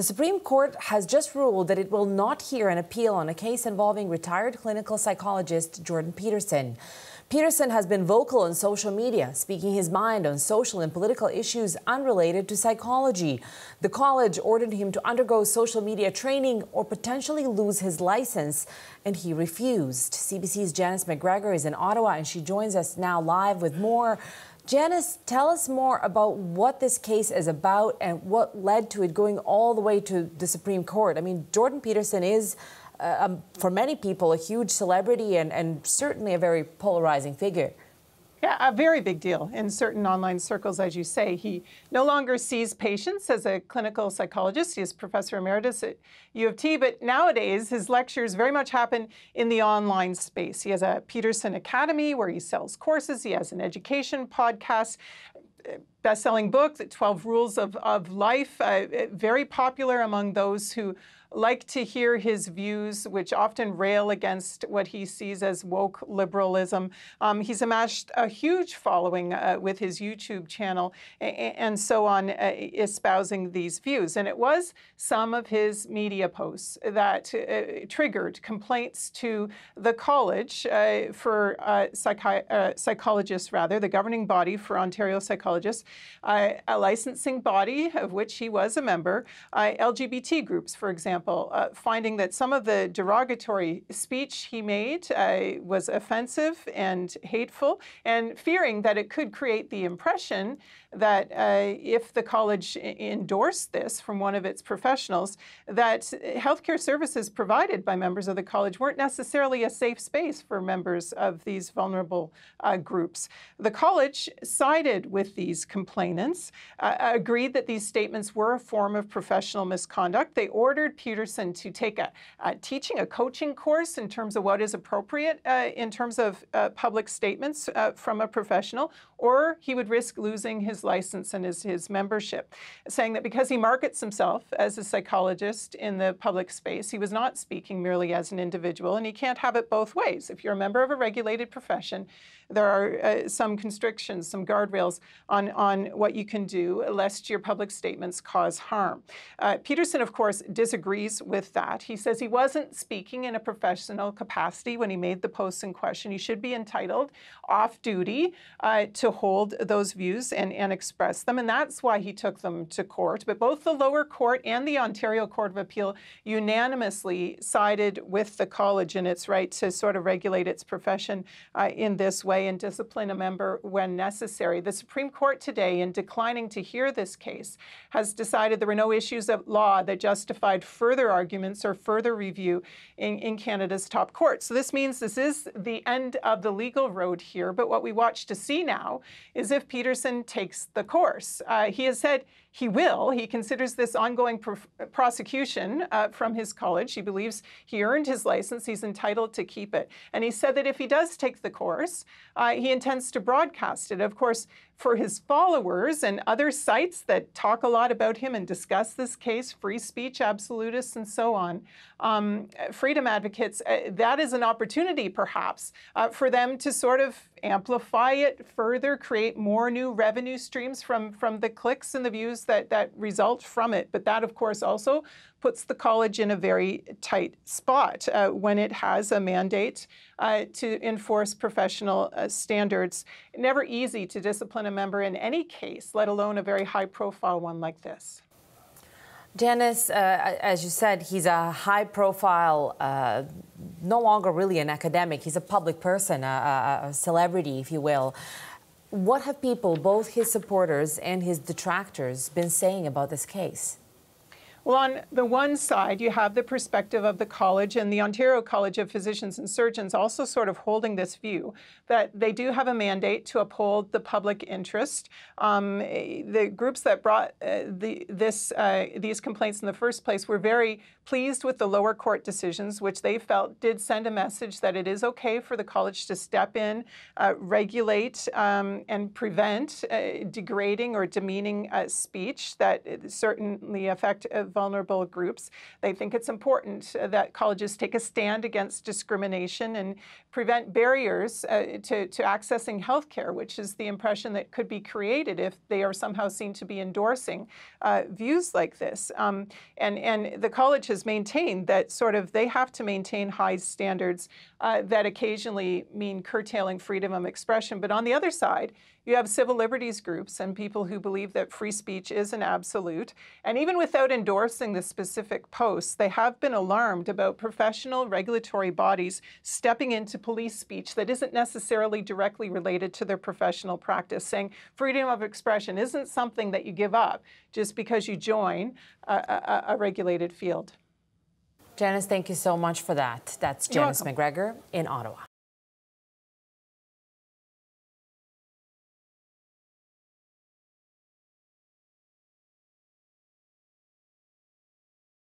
The Supreme Court has just ruled that it will not hear an appeal on a case involving retired clinical psychologist Jordan Peterson. Peterson has been vocal on social media, speaking his mind on social and political issues unrelated to psychology. The college ordered him to undergo social media training or potentially lose his license, and he refused. CBC's Janice McGregor is in Ottawa, and she joins us now live with more. Janice, tell us more about what this case is about and what led to it going all the way to the Supreme Court. I mean, Jordan Peterson is for many people, a huge celebrity and certainly a very polarizing figure. Yeah, a very big deal in certain online circles, as you say. He no longer sees patients as a clinical psychologist. He is Professor Emeritus at U of T, but nowadays his lectures very much happen in the online space. He has a Peterson Academy where he sells courses. He has an education podcast, best-selling book, The 12 Rules of Life, very popular among those who like to hear his views, which often rail against what he sees as woke liberalism. He's amassed a huge following with his YouTube channel and so on, espousing these views. And it was some of his media posts that triggered complaints to the college for psychologists, rather, the governing body for Ontario psychologists, a licensing body of which he was a member, LGBT groups, for example, finding that some of the derogatory speech he made was offensive and hateful, and fearing that it could create the impression that if the college endorsed this from one of its professionals, that healthcare services provided by members of the college weren't necessarily a safe space for members of these vulnerable groups. The college sided with these complainants, agreed that these statements were a form of professional misconduct. They ordered Peterson to take a coaching course in terms of what is appropriate in terms of public statements from a professional, or he would risk losing his license and his membership, saying that because he markets himself as a psychologist in the public space, he was not speaking merely as an individual, and he can't have it both ways. If you're a member of a regulated profession, there are some constrictions, some guardrails on what you can do, lest your public statements cause harm. Peterson, of course, disagrees with that. He says he wasn't speaking in a professional capacity when he made the posts in question. He should be entitled off-duty to hold those views and express them, and that's why he took them to court. But both the lower court and the Ontario Court of Appeal unanimously sided with the college in its right to sort of regulate its profession in this way and discipline a member when necessary. The Supreme Court today, in declining to hear this case, has decided there were no issues of law that justified further arguments or further review in Canada's top court. So this means this is the end of the legal road here, but what we watch to see now is if Peterson takes the course. He has said he will. He considers this ongoing prosecution from his college. He believes he earned his license. He's entitled to keep it. And he said that if he does take the course, he intends to broadcast it. Of course, for his followers and other sites that talk a lot about him and discuss this case, free speech absolutists and so on, freedom advocates, that is an opportunity perhaps for them to sort of amplify it further, create more new revenue streams from the clicks and the views that result from it. But that, of course, also puts the college in a very tight spot when it has a mandate to enforce professional standards. Never easy to discipline a member in any case, let alone a very high-profile one like this. Janice, as you said, he's a high-profile, no longer really an academic. He's a public person, a celebrity, if you will. What have people, both his supporters and his detractors, been saying about this case? Well, on the one side, you have the perspective of the college and the Ontario College of Physicians and Surgeons also sort of holding this view that they do have a mandate to uphold the public interest. The groups that brought these complaints in the first place were very pleased with the lower court decisions, which they felt did send a message that it is okay for the college to step in, regulate, and prevent degrading or demeaning speech that certainly affect vulnerable groups. They think it's important that colleges take a stand against discrimination and prevent barriers to accessing health care, which is the impression that could be created if they are somehow seen to be endorsing views like this. And the college has maintained that sort of they have to maintain high standards that occasionally mean curtailing freedom of expression. But on the other side, you have civil liberties groups and people who believe that free speech is an absolute. And even without endorsing the specific posts, they have been alarmed about professional regulatory bodies stepping into police speech that isn't necessarily directly related to their professional practice, saying freedom of expression isn't something that you give up just because you join a regulated field. Janice, thank you so much for that. That's Janice McGregor in Ottawa.